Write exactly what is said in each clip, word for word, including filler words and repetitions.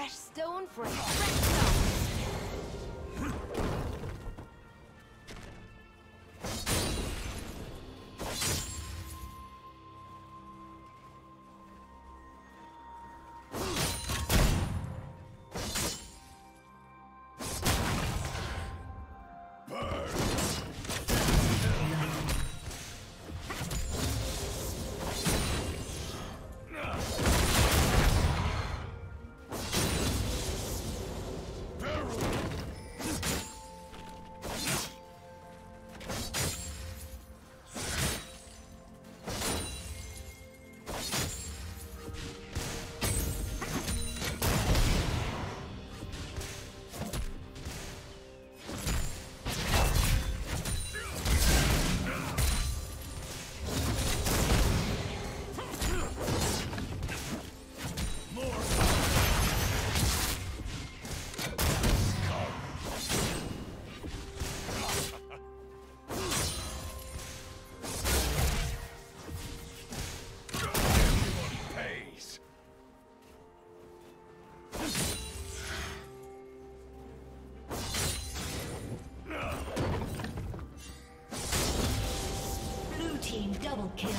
fresh stone for a fresh stone. Double kill.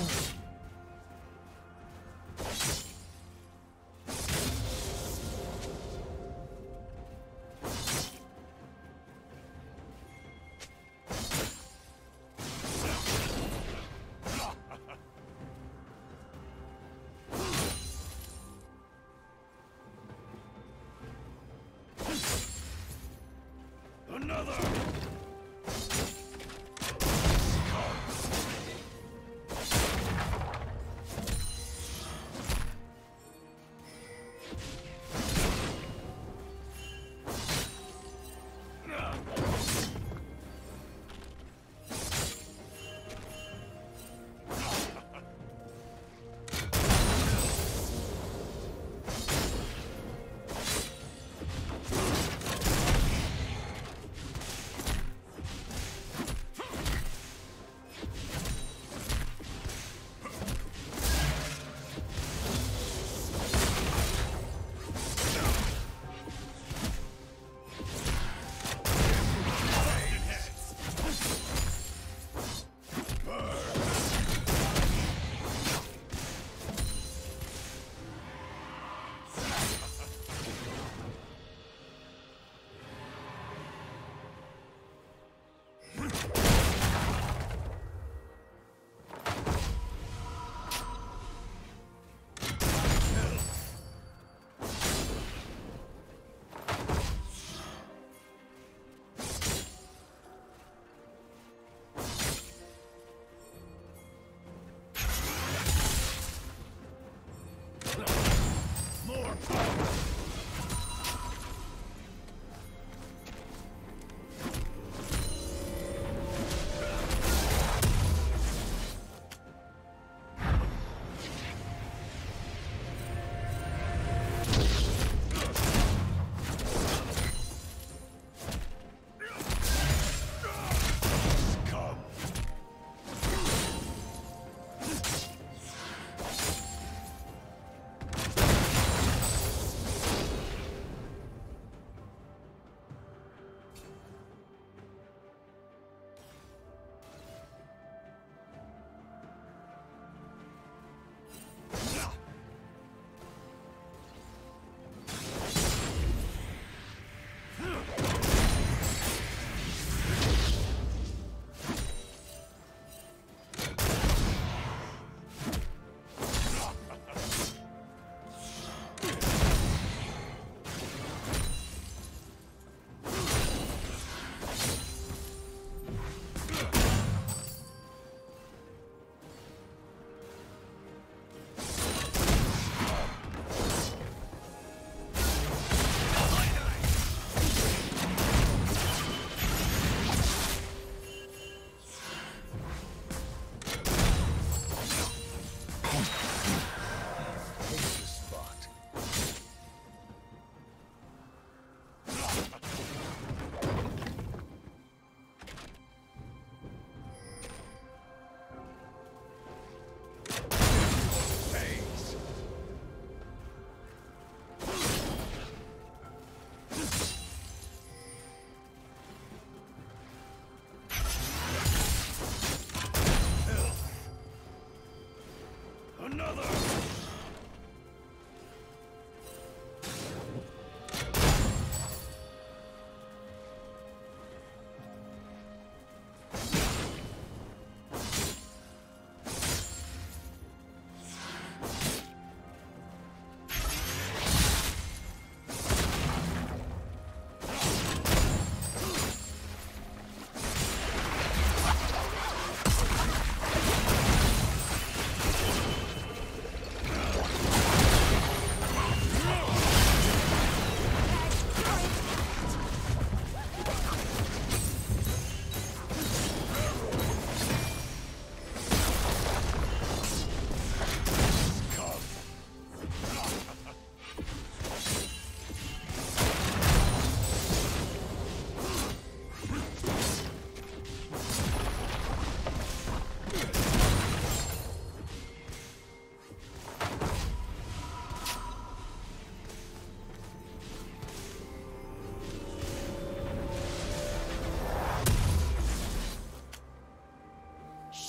Another!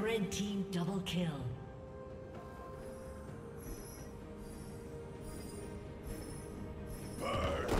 Red team double kill. Burn.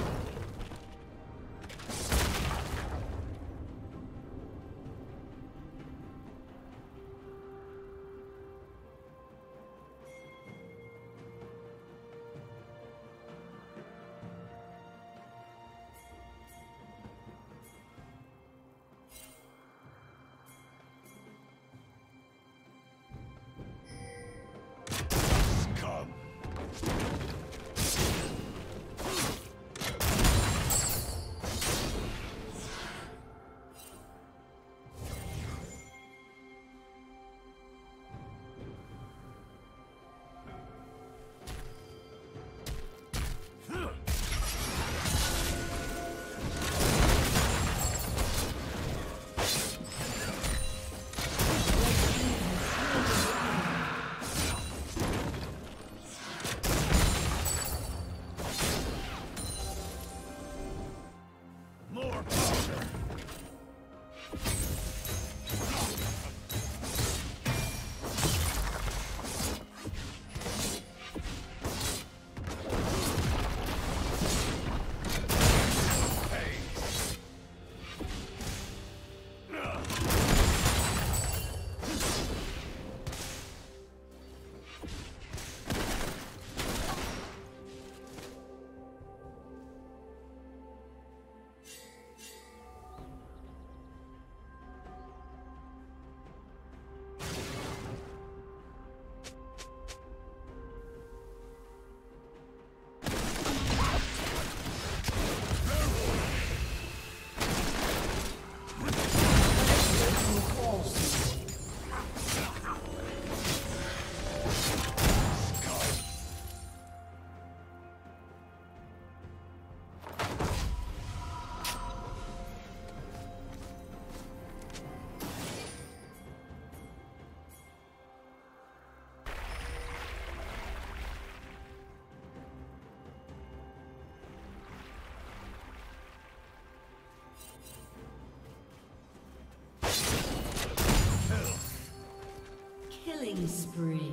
Killing spree.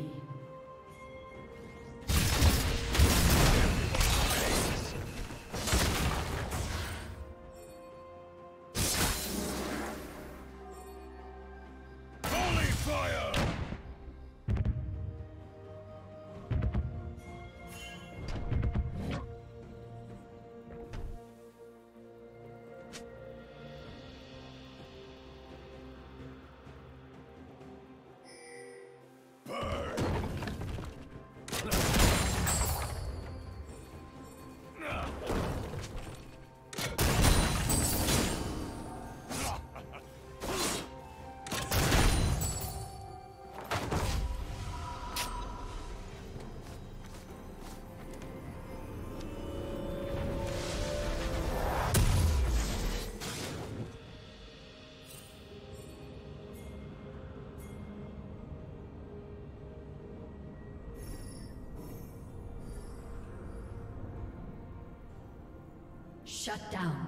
Shut down.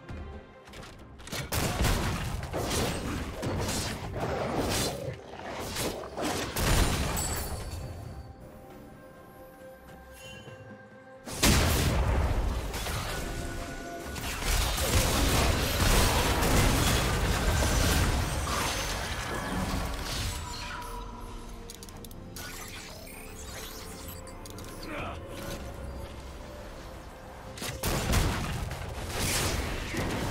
Thank you.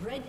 Red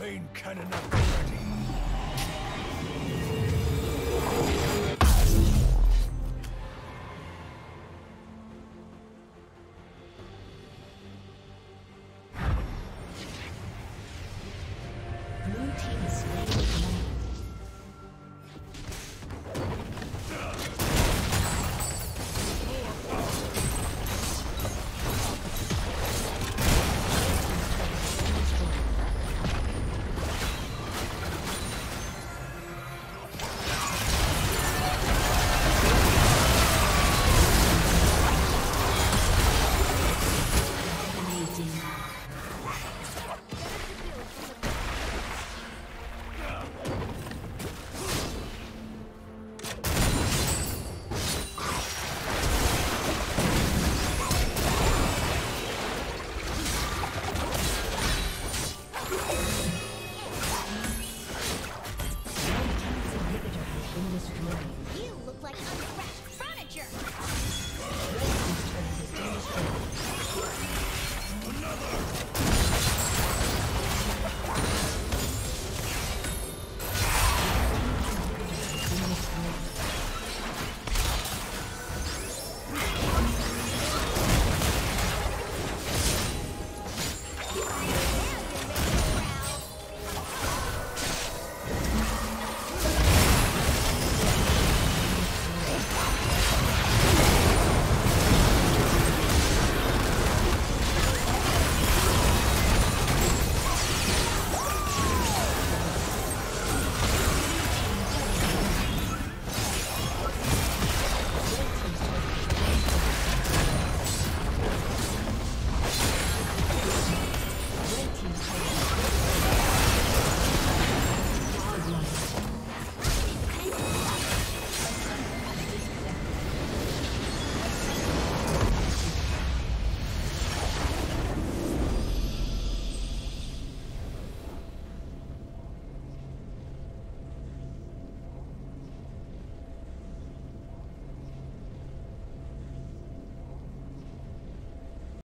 Main cannon up ready.